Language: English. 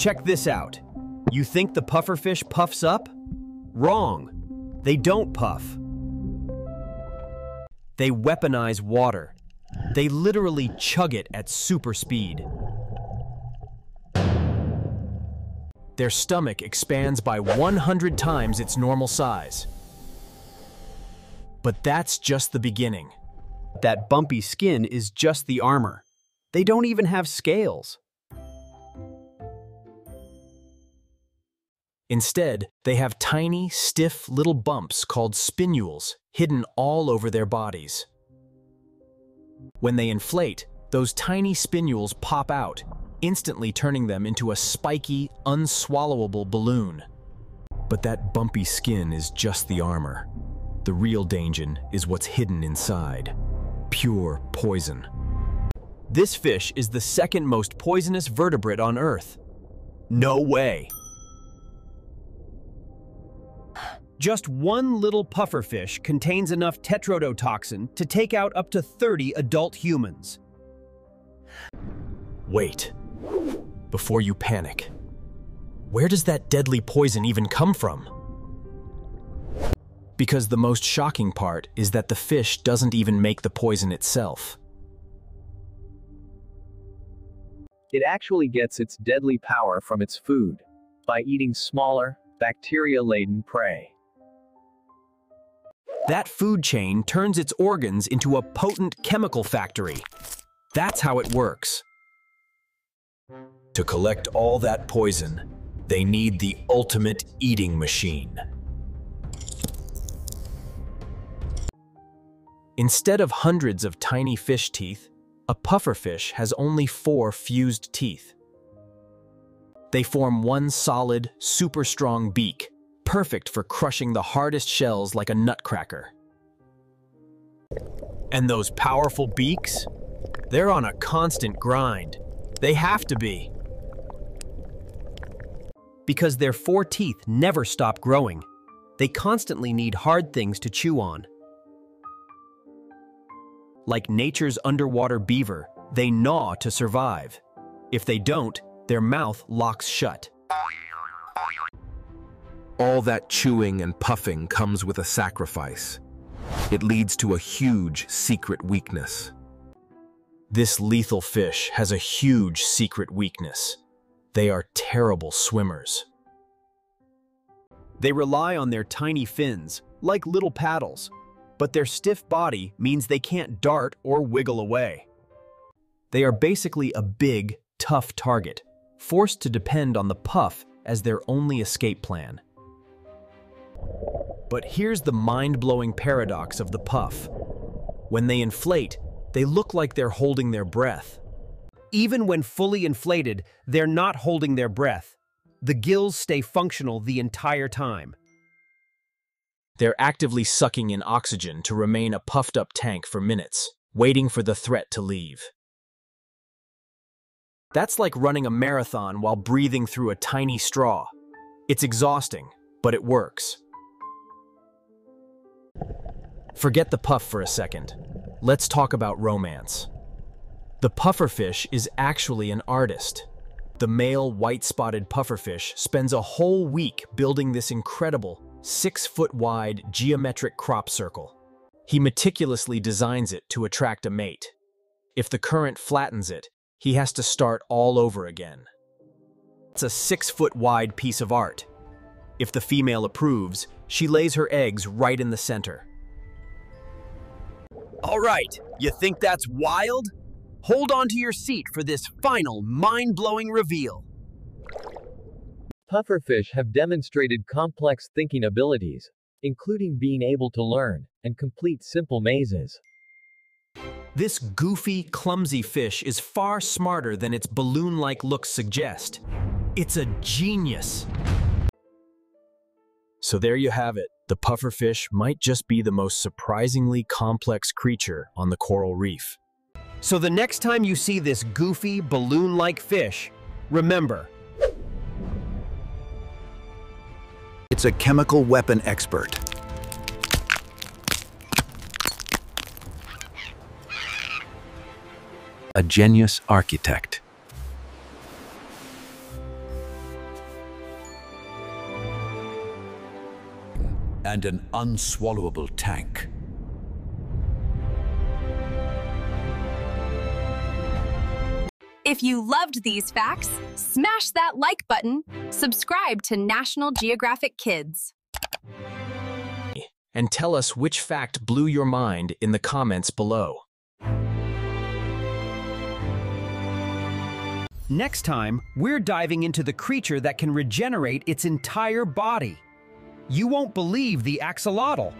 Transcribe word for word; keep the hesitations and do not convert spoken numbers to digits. Check this out. You think the pufferfish puffs up? Wrong. They don't puff. They weaponize water. They literally chug it at super speed. Their stomach expands by one hundred times its normal size. But that's just the beginning. That bumpy skin is just the armor. They don't even have scales. Instead, they have tiny, stiff little bumps called spinules hidden all over their bodies. When they inflate, those tiny spinules pop out, instantly turning them into a spiky, unswallowable balloon. But that bumpy skin is just the armor. The real danger is what's hidden inside. Pure poison. This fish is the second most poisonous vertebrate on Earth. No way! Just one little pufferfish contains enough tetrodotoxin to take out up to thirty adult humans. Wait. Before you panic, where does that deadly poison even come from? Because the most shocking part is that the fish doesn't even make the poison itself. It actually gets its deadly power from its food, by eating smaller, bacteria-laden prey. That food chain turns its organs into a potent chemical factory. That's how it works. To collect all that poison, they need the ultimate eating machine. Instead of hundreds of tiny fish teeth, a pufferfish has only four fused teeth. They form one solid, super strong beak, perfect for crushing the hardest shells like a nutcracker. And those powerful beaks? They're on a constant grind. They have to be. Because their four teeth never stop growing, they constantly need hard things to chew on. Like nature's underwater beaver, they gnaw to survive. If they don't, their mouth locks shut. All that chewing and puffing comes with a sacrifice. It leads to a huge secret weakness. This lethal fish has a huge secret weakness. They are terrible swimmers. They rely on their tiny fins, like little paddles, but their stiff body means they can't dart or wiggle away. They are basically a big, tough target, forced to depend on the puff as their only escape plan. But here's the mind-blowing paradox of the puff. When they inflate, they look like they're holding their breath. Even when fully inflated, they're not holding their breath. The gills stay functional the entire time. They're actively sucking in oxygen to remain a puffed-up tank for minutes, waiting for the threat to leave. That's like running a marathon while breathing through a tiny straw. It's exhausting, but it works. Forget the puff for a second. Let's talk about romance. The pufferfish is actually an artist. The male white-spotted pufferfish spends a whole week building this incredible, six-foot-wide geometric crop circle. He meticulously designs it to attract a mate. If the current flattens it, he has to start all over again. It's a six-foot-wide piece of art. If the female approves, she lays her eggs right in the center. All right, you think that's wild? Hold on to your seat for this final mind-blowing reveal. Pufferfish have demonstrated complex thinking abilities, including being able to learn and complete simple mazes. This goofy, clumsy fish is far smarter than its balloon-like looks suggest. It's a genius. So there you have it. The pufferfish might just be the most surprisingly complex creature on the coral reef. So the next time you see this goofy, balloon-like fish, remember, it's a chemical weapon expert. A genius architect. and an unswallowable tank. If you loved these facts, smash that like button, subscribe to National Geographic Kids, and tell us which fact blew your mind in the comments below. Next time, we're diving into the creature that can regenerate its entire body. You won't believe the axolotl.